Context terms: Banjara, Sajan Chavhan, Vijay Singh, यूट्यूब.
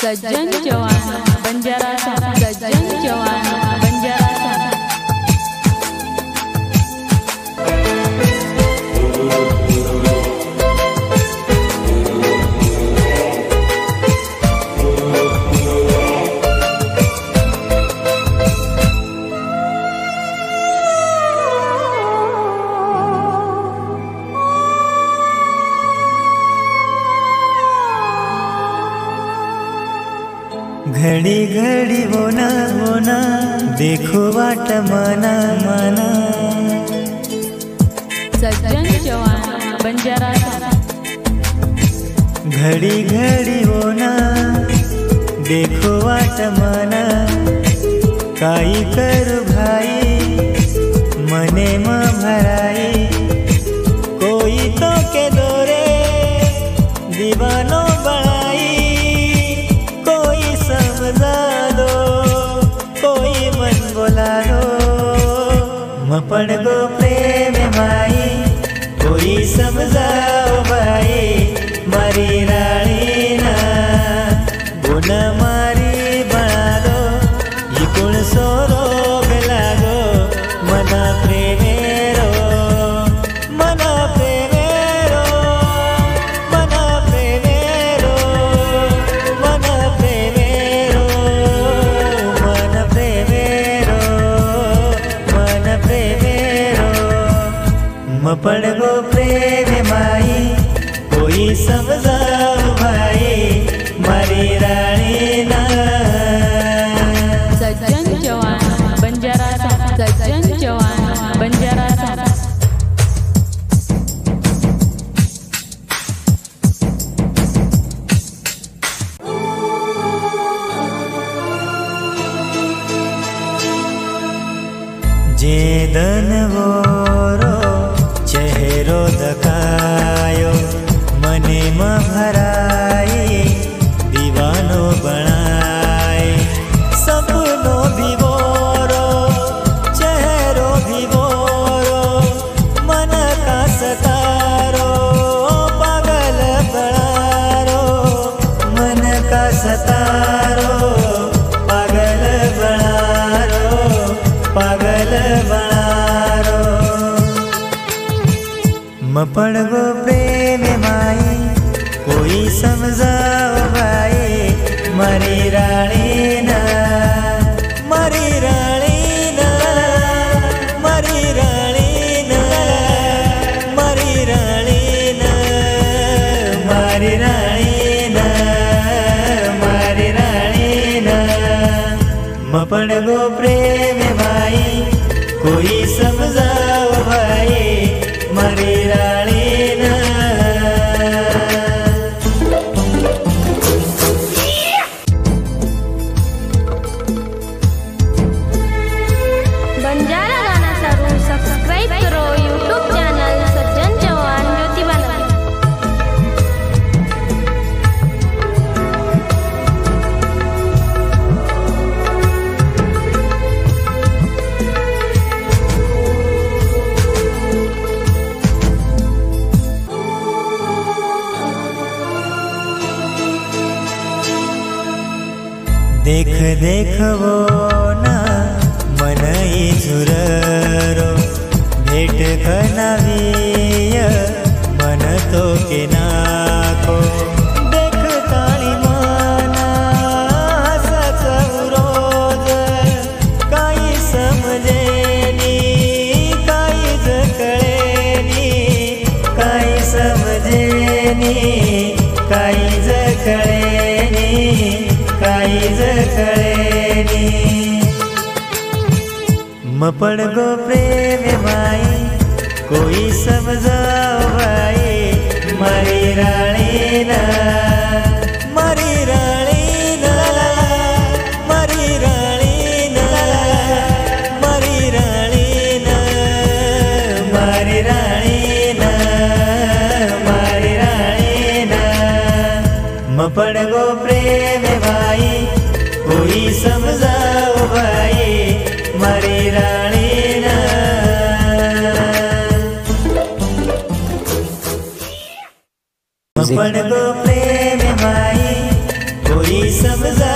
सज्जन चौहान बंजारा साहब, सज्जन चौहान बंजारा साहब। घड़ी घड़ी होना होना देखो वाट मना मना। सजन चौहान बंजारा साहब। घड़ी घड़ी होना देखो वाट मना, काई करू भाई मने माँ भराई। कोई तो के दोरे दीवानों बड़ाई, मपड़ गो प्रेम माई कोई समझाओ भाई। मारी रानी ना गुण मारी बना दो, ये गुण सो रोग लागो। मना प्रेमेरो मना प्रेमेरो मना प्रेमेरो मना प्रेमेरो मना प्रेमेरो मना प्रेमेरो। मपड़ गो प्रेम माई कोई समझाओ भाई। मारी रानी ना। सजन चौहान बंजारा साहब, सजन चौहान बंजारा साहब। जे दन वोरो चेहरो दकायो, मने मा भराई दीवानो बनाए। सपनो भी वोरो चेहरो भी वोरो, मन का सतारो पागल बनारो। मन का सतारो पागल बनारो, पागल बनारो। मपड़ गो प्रेम माई कोई समझाओ भाई। मारी रानी ना मारी रानी ना मारी रानी ना मारी रानी ना मारी रानी ना मारी रानी ना। मपड़ गो प्रेम भाई कोई समझाओ भाई। मारी रानी ना। बंजारा गाना जरूर सब्सक्राइब करो यूट्यूब चैनल सज्जन चौहान ज्योतिबा। देख देख वो ना मन झुररो, भेट कनावीय मन तो के नाको। देख ताली माना सच रोज, काई समझे नी काई जकड़े नी काई समझे नी काई जकड़े नी काई जकड़े नी। मपड़ गो प्रेम माई कोई समझाओ भाई। मारी रानी ना मारी रानी ना मारी रानी ना मारी रानी ना मारी रानी ना मारी रानी ना। मपड़ गो प्रेम भाई कोई समझाओ भाई। मारी रानी ना। मपड़ गो प्रेम माई कोई समझा।